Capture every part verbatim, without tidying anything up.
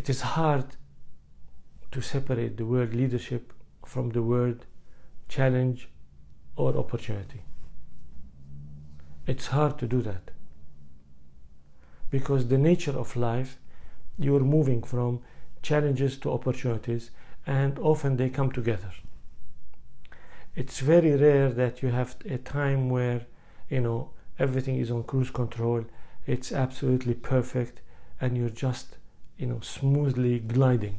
It is hard to separate the word leadership from the word challenge or opportunity. It's hard to do that, because the nature of life, you're moving from challenges to opportunities, and often they come together. It's very rare that you have a time where, you know, everything is on cruise control, it's absolutely perfect, and you're just, you know, smoothly gliding.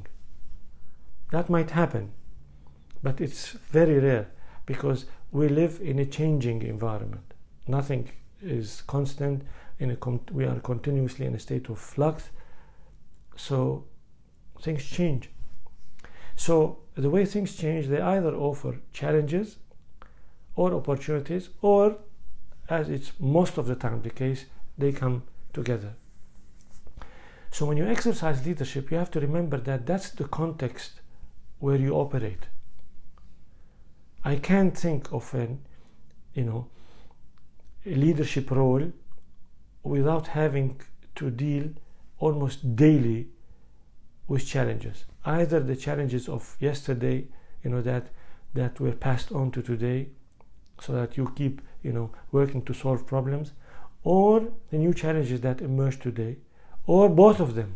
That might happen, but it's very rare, because we live in a changing environment. Nothing is constant. In a com we are continuously in a state of flux, so things change. So the way things change, they either offer challenges or opportunities, or, as it's most of the time the case, they come together. So when you exercise leadership, you have to remember that that's the context where you operate. I can't think of an, you know, a leadership role without having to deal almost daily with challenges. Either the challenges of yesterday, you know, that that were passed on to today, so that you keep, you know, working to solve problems, or the new challenges that emerge today, or both of them.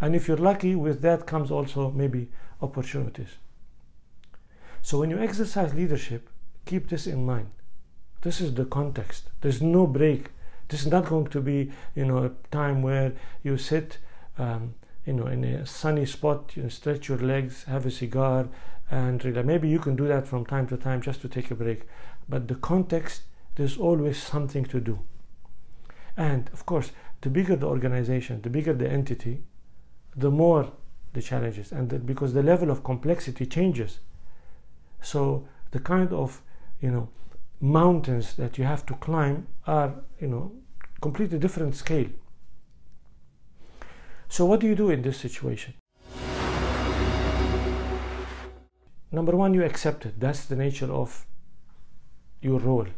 And if you're lucky, with that comes also maybe opportunities. So when you exercise leadership, keep this in mind. This is the context. There's no break. This is not going to be, you know, a time where you sit, um, you know, in a sunny spot, you know, stretch your legs, have a cigar, and relax. Maybe you can do that from time to time just to take a break. But the context, there's always something to do. And of course, the bigger the organization, the bigger the entity, the more the challenges, and the, because the level of complexity changes. So the kind of, you know, mountains that you have to climb are, you know, completely different scale. So what do you do in this situation? Number one, you accept it. That's the nature of your role.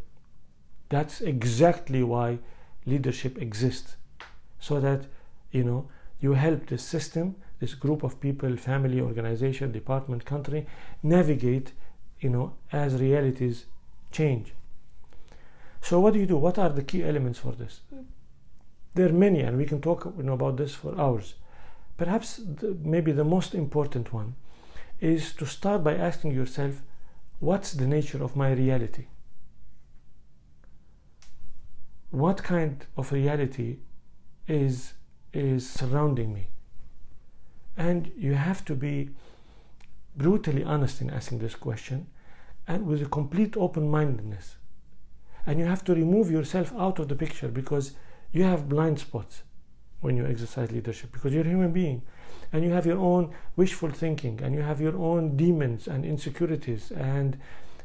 That's exactly why leadership exists, so that, you know, you help this system, this group of people, family, organization, department, country, navigate, you know, as realities change. So what do you do? What are the key elements for this? There are many, and we can talk, you know, about this for hours. Perhaps the, maybe the most important one is to start by asking yourself, what's the nature of my reality? What kind of reality is is surrounding me? And you have to be brutally honest in asking this question, and with a complete open-mindedness. And you have to remove yourself out of the picture, because you have blind spots when you exercise leadership, because you're a human being, and you have your own wishful thinking, and you have your own demons and insecurities, and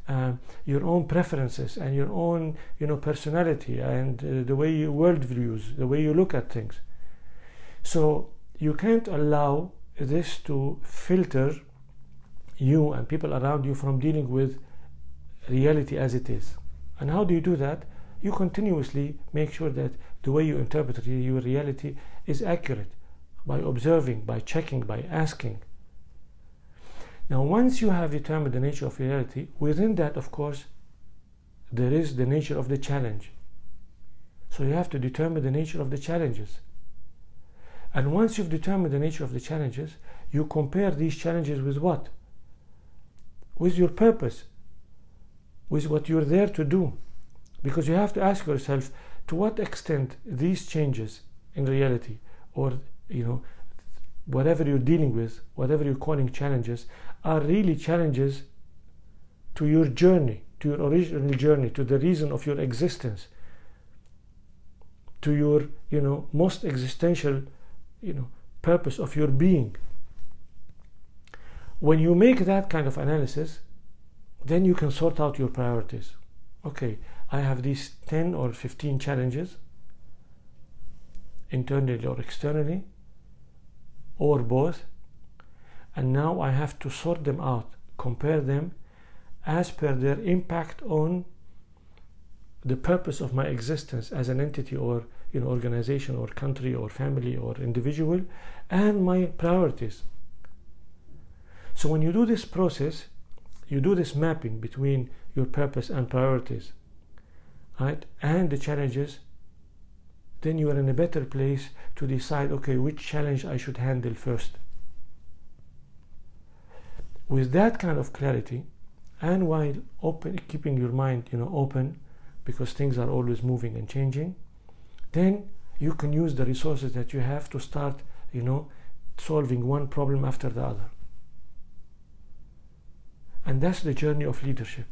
uh, your own preferences, and your own, you know, personality, and uh, the way you worldviews, the way you look at things. So you can't allow this to filter you and people around you from dealing with reality as it is. And how do you do that? You continuously make sure that the way you interpret your reality is accurate, by observing, by checking, by asking. Now, once you have determined the nature of reality, within that, of course, there is the nature of the challenge. So you have to determine the nature of the challenges. And once you've determined the nature of the challenges, you compare these challenges with what? With your purpose, with what you're there to do. Because you have to ask yourself, to what extent these changes in reality, or, you know, whatever you're dealing with, whatever you're calling challenges, are really challenges to your journey, to your original journey, to the reason of your existence, to your, you know, most existential, you know, purpose of your being. When you make that kind of analysis, then you can sort out your priorities. Okay, I have these ten or fifteen challenges, internally or externally, or both, and now I have to sort them out, compare them as per their impact on the purpose of my existence as an entity, or, you know, organization or country or family or individual, and my priorities. So when you do this process, you do this mapping between your purpose and priorities, right, and the challenges, then you are in a better place to decide, okay, which challenge I should handle first. With that kind of clarity, and while open, keeping your mind, you know, open, because things are always moving and changing, then you can use the resources that you have to start, you know, solving one problem after the other. And that's the journey of leadership.